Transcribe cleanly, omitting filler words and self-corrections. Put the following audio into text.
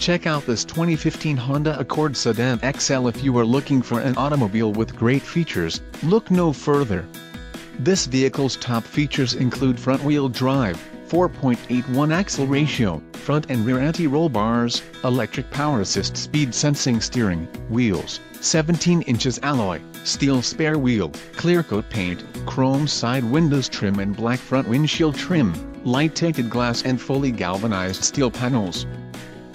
Check out this 2015 Honda Accord Sedan XL. If you are looking for an automobile with great features, look no further. This vehicle's top features include front-wheel drive, 4.81 axle ratio, front and rear anti-roll bars, electric power assist speed sensing steering, wheels, 17 inches alloy, steel spare wheel, clear coat paint, chrome side windows trim and black front windshield trim, light tinted glass and fully galvanized steel panels.